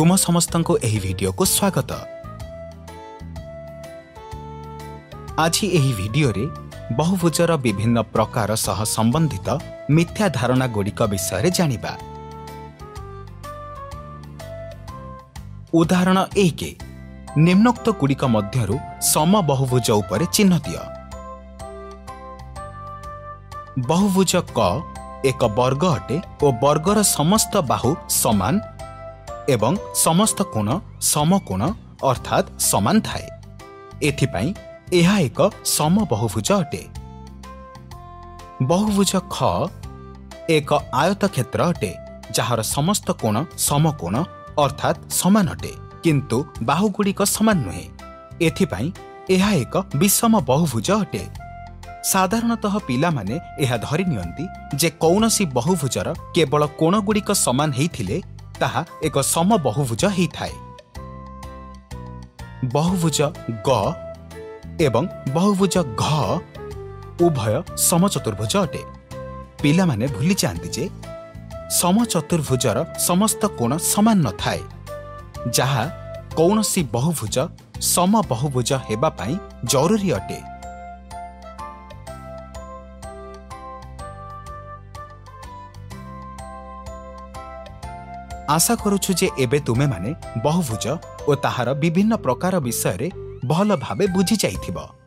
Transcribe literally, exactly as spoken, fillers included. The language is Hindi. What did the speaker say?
तुम समस्तंको एही वीडियो को स्वागत। आजी एही वीडियो रे बहुभुजर विभिन्न प्रकार सह संबंधित मिथ्या धारणा गुड़िक विषय जानिबा। उदाहरण एक, निम्नोक्त गुड़िक मध्यरु सम बहुभुज उपरे चिन्ह दियो। बहुभुज क एक वर्ग अटे और वर्गर समस्त बाहु समान एवं समस्त कोण समकोण अर्थात समान थाए, एथिपाई यह एक सम बहुभुज अटे। बहुभुज ख एक आयत क्षेत्र अटे जार समस्त कोण समकोण अर्थात समान अटे किंतु बाहुगुड़िक समान नुहे, एथिपाई यह एक विषम बहुभुज अटे। साधारणतः पिलामाने यह धरि नियंती जे कौनसी बहुभुजर केवल कोणगुड़िक समान हेइथिले ताहा एक सम बहुभुज हेइथाए। बहुभुज ग एवं बहुभुज घ उभय समचतुर्भुज अटे। पिलामाने भूली जांती जे समचतुर्भुजर समस्त कोण समान न थाए, जहा कौनसी बहुभुज सम बहुभुज हेबा पाई जरूरी अटे। आशा करुछु जे एबे तुमे माने बहुभुज और ताहार विभिन्न प्रकार विषय रे भल भाबे बुझी जाइथिबो।